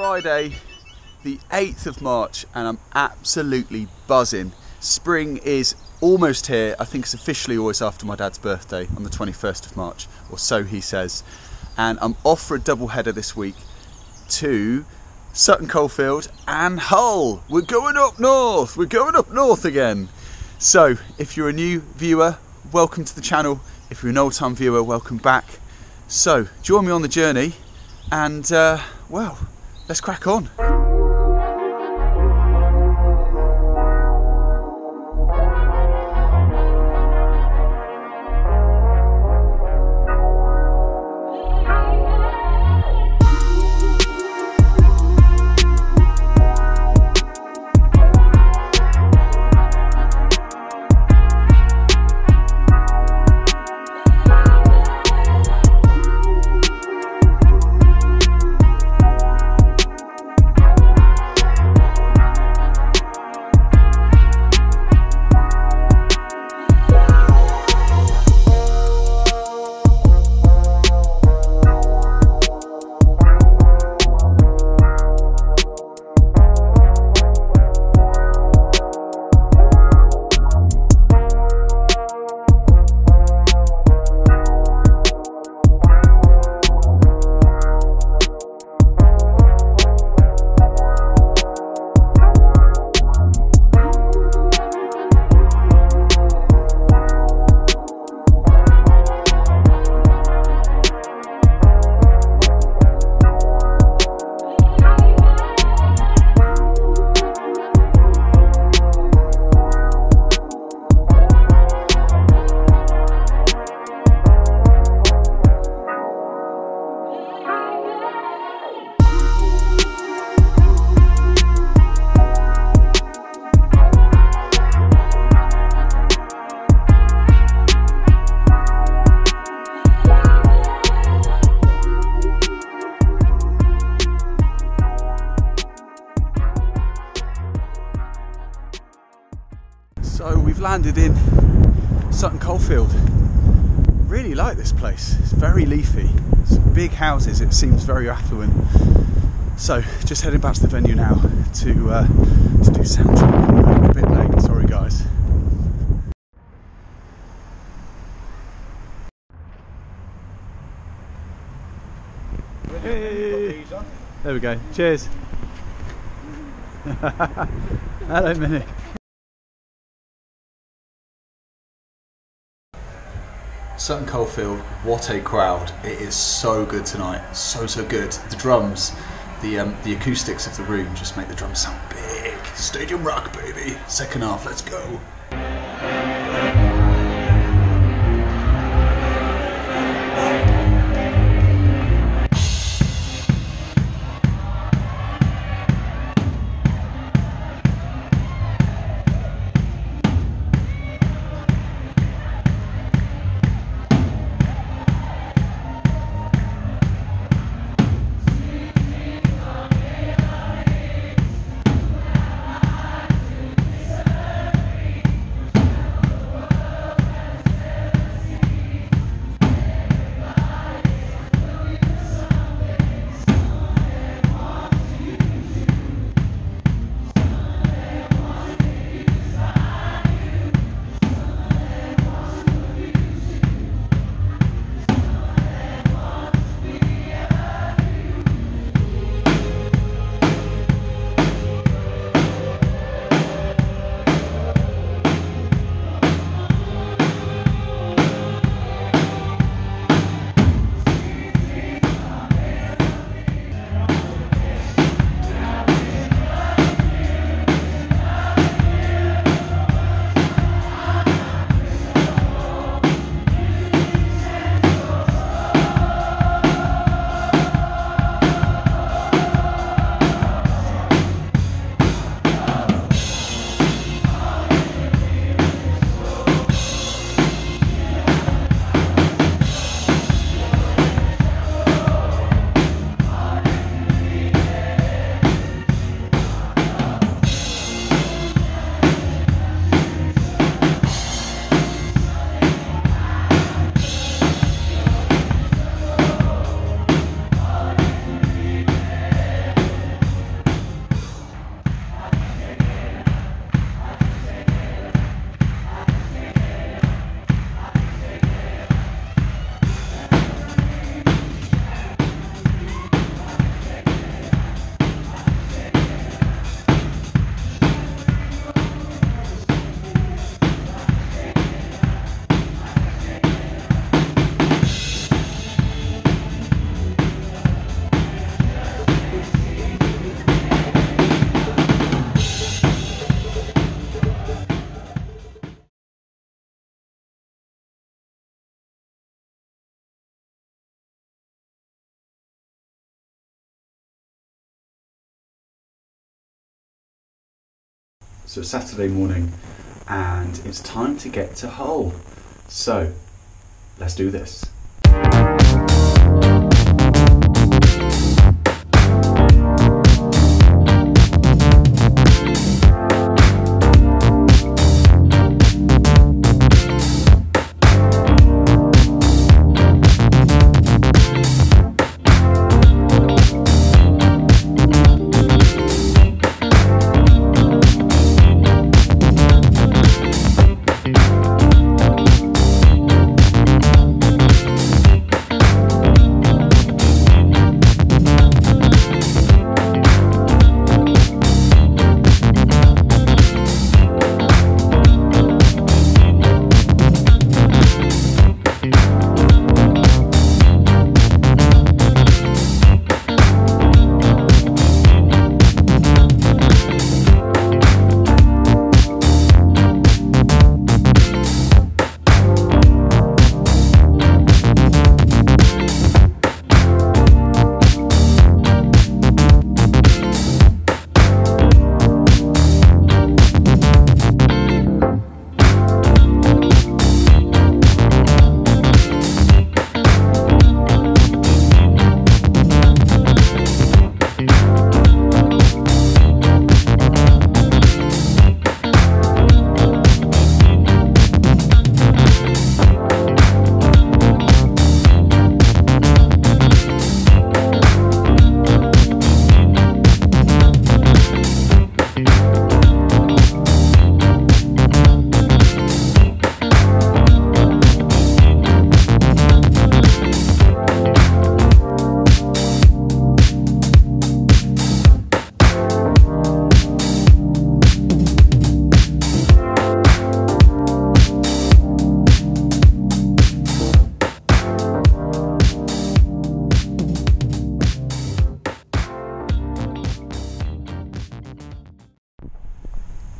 Friday the 8th of March and I'm absolutely buzzing. Spring is almost here. I think it's officially always after my dad's birthday on the 21st of March, or so he says. And I'm off for a double header this week to Sutton Coldfield and Hull. We're going up north. We're going up north again. So if you're a new viewer, welcome to the channel. If you're an old time viewer, welcome back. So join me on the journey and well, let's crack on. So we've landed in Sutton Coldfield. Really like this place, it's very leafy, it's big houses, it seems very affluent. So just heading back to the venue now to do soundcheck. I'm a bit late, sorry guys. Hey. There we go, cheers. Hello Minnie. Sutton Coldfield, what a crowd. It is so good tonight, so good. The drums, the acoustics of the room just make the drums sound big. Stadium rock, baby. Second half, let's go. So Saturday morning, and it's time to get to Hull. So let's do this.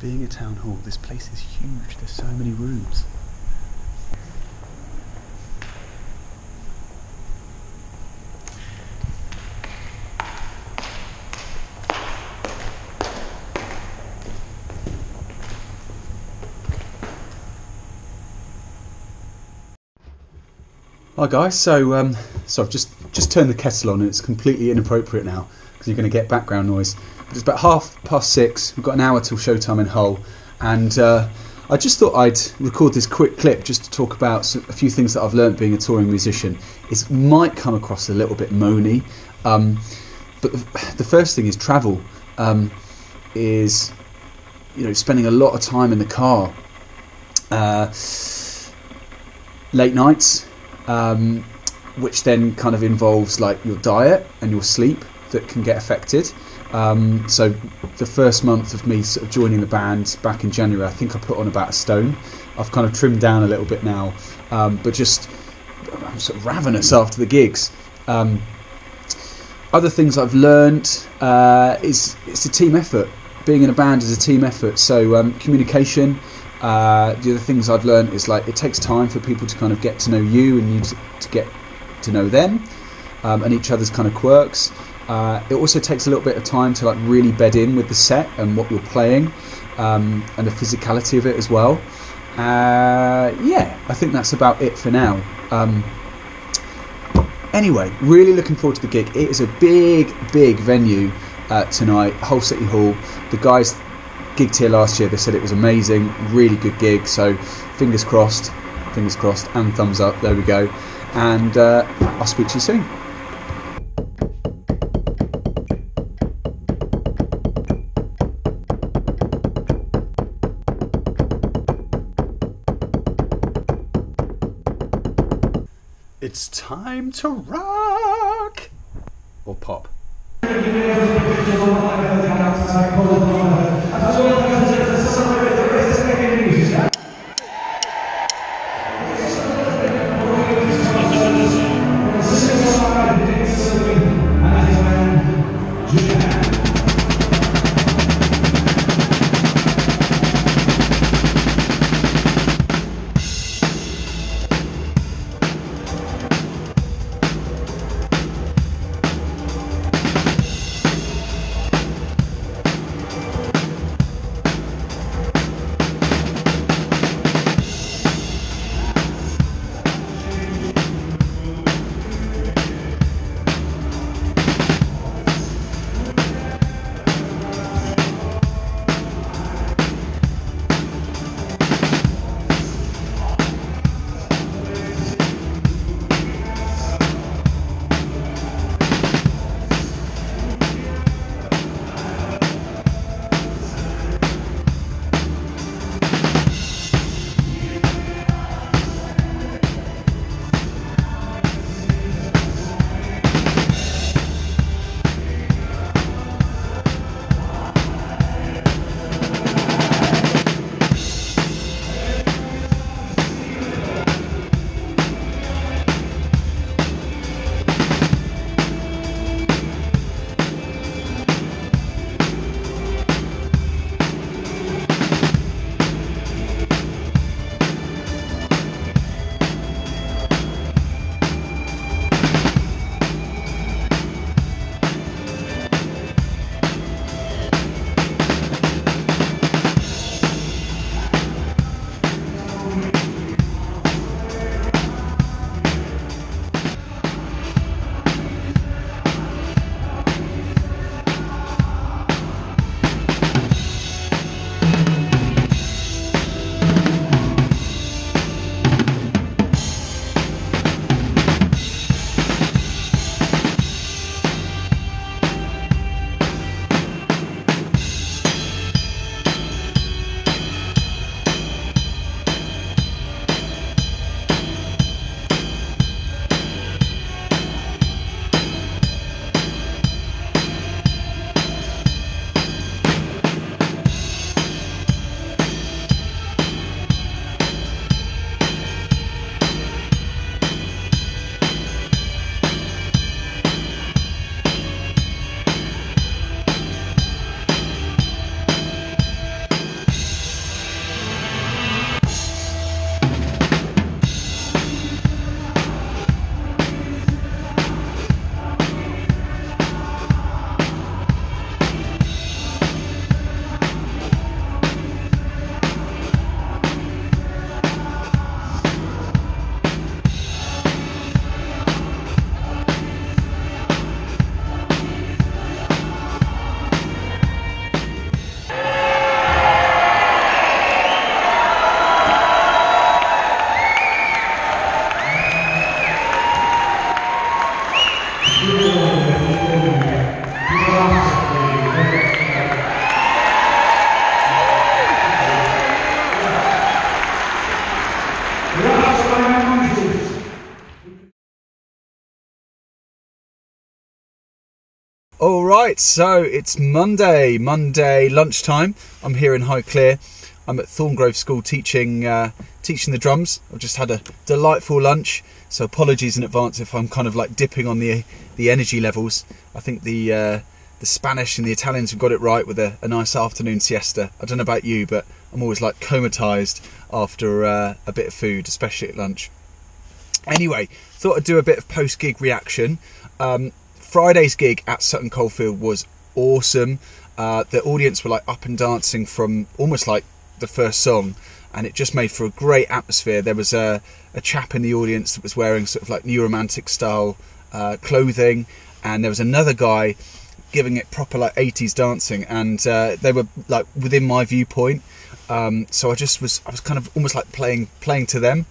Being a town hall, this place is huge, there's so many rooms. Hi guys, so I've just turned the kettle on and it's completely inappropriate now because you're going to get background noise. It's about 6:30, we've got an hour till showtime in Hull, and I just thought I'd record this quick clip just to talk about a few things that I've learned being a touring musician. It might come across a little bit moany, but the first thing is travel, is, you know, spending a lot of time in the car, late nights, which then kind of involves like your diet and your sleep that can get affected. So the first month of me sort of joining the band back in January, I think I put on about a stone. I've kind of trimmed down a little bit now, but just I'm sort of ravenous after the gigs. Other things I've learned is it's a team effort. Being in a band is a team effort. So communication. The other things I've learned is like it takes time for people to kind of get to know you and you to get to know them, and each other's kind of quirks. It also takes a little bit of time to like really bed in with the set and what you're playing, and the physicality of it as well. Yeah, I think that's about it for now. Anyway, really looking forward to the gig. It is a big venue tonight, Hull City Hall. The guys gigged here last year, they said it was amazing, really good gig, so fingers crossed and thumbs up, there we go, and I'll speak to you soon. It's time to rock! Or pop. All right, so it's Monday lunchtime. I'm here in Highclere. I'm at Thorngrove School teaching the drums. I've just had a delightful lunch, so apologies in advance if I'm kind of like dipping on the energy levels. I think the Spanish and the Italians have got it right with a nice afternoon siesta. I don't know about you, but I'm always like comatized after a bit of food, especially at lunch. Anyway, thought I'd do a bit of post-gig reaction. Friday's gig at Sutton Coldfield was awesome. The audience were like up and dancing from almost like the first song, and it just made for a great atmosphere. There was a chap in the audience that was wearing sort of like New Romantic style clothing, and there was another guy giving it proper like 80s dancing, and they were like within my viewpoint. So I was kind of almost like playing to them.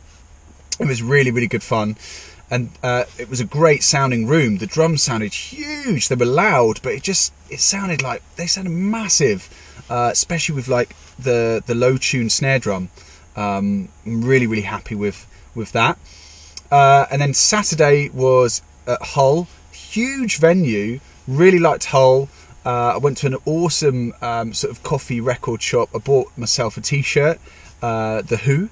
It was really, really good fun. And it was a great sounding room. The drums sounded huge. They were loud, but it sounded like they sounded massive, especially with like the low tune snare drum. I'm really, really happy with that. And then Saturday was at Hull, huge venue. Really liked Hull. I went to an awesome sort of coffee record shop. I bought myself a T-shirt, The Who.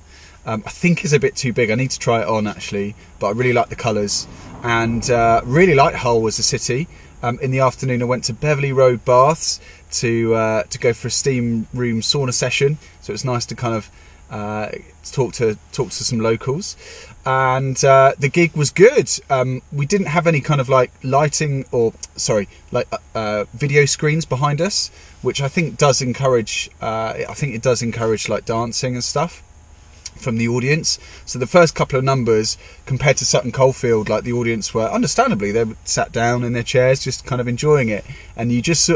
I think it's a bit too big. I need to try it on actually, but I really like the colours, and really like Hull as a city. In the afternoon, I went to Beverley Road Baths to go for a steam room sauna session. So it's nice to kind of talk to some locals, and the gig was good. We didn't have any kind of like lighting or video screens behind us, which I think does encourage. I think it does encourage like dancing and stuff from the audience. So the first couple of numbers compared to Sutton Coldfield, like the audience were understandably, they sat down in their chairs just kind of enjoying it, and you're just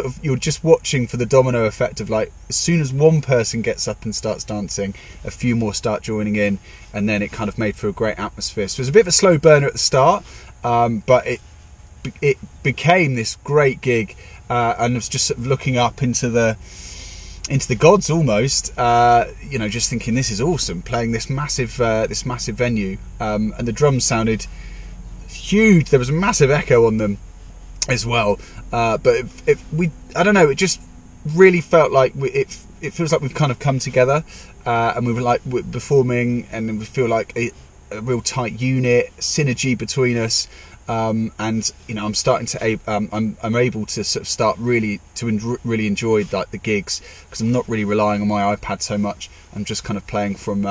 watching for the domino effect of like, as soon as one person gets up and starts dancing, a few more start joining in, and then it kind of made for a great atmosphere. So it was a bit of a slow burner at the start, but it became this great gig, and I was just sort of looking up into the gods almost, you know, just thinking this is awesome, playing this massive venue, and the drums sounded huge. There was a massive echo on them as well, but I don't know, it just really felt like it feels like we've kind of come together, and we were like performing, and we feel like a real tight unit, synergy between us. And you know, I'm starting to I'm able to sort of start really to really enjoy like the gigs, because I'm not really relying on my iPad so much. I'm just kind of playing from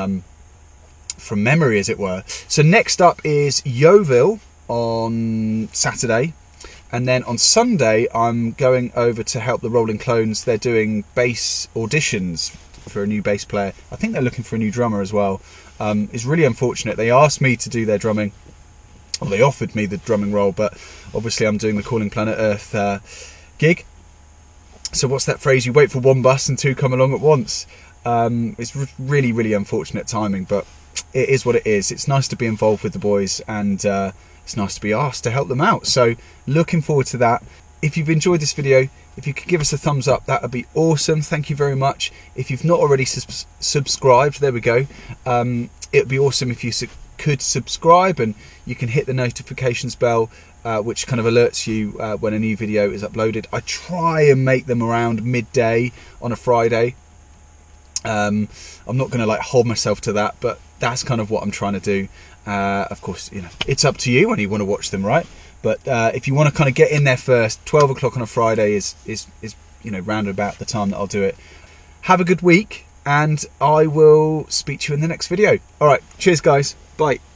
memory, as it were. So next up is Yeovil on Saturday, and then on Sunday I'm going over to help the Rolling Clones. They're doing bass auditions for a new bass player. I think they're looking for a new drummer as well. It's really unfortunate. They asked me to do their drumming. Well, they offered me the drumming role, but obviously I'm doing the Calling Planet Earth gig. So what's that phrase? You wait for one bus and two come along at once. It's really, really unfortunate timing, but it is what it is. It's nice to be involved with the boys, and it's nice to be asked to help them out. So looking forward to that. If you've enjoyed this video, if you could give us a thumbs up, that would be awesome. Thank you very much. If you've not already subscribed, there we go. It would be awesome if you could subscribe, and you can hit the notifications bell, which kind of alerts you when a new video is uploaded. I try and make them around midday on a Friday. I'm not going to like hold myself to that, but that's kind of what I'm trying to do. Of course, you know, it's up to you when you want to watch them, right? But if you want to kind of get in there first, 12 o'clock on a Friday is you know, round about the time that I'll do it. Have a good week, and I will speak to you in the next video. All right, cheers guys. Bye.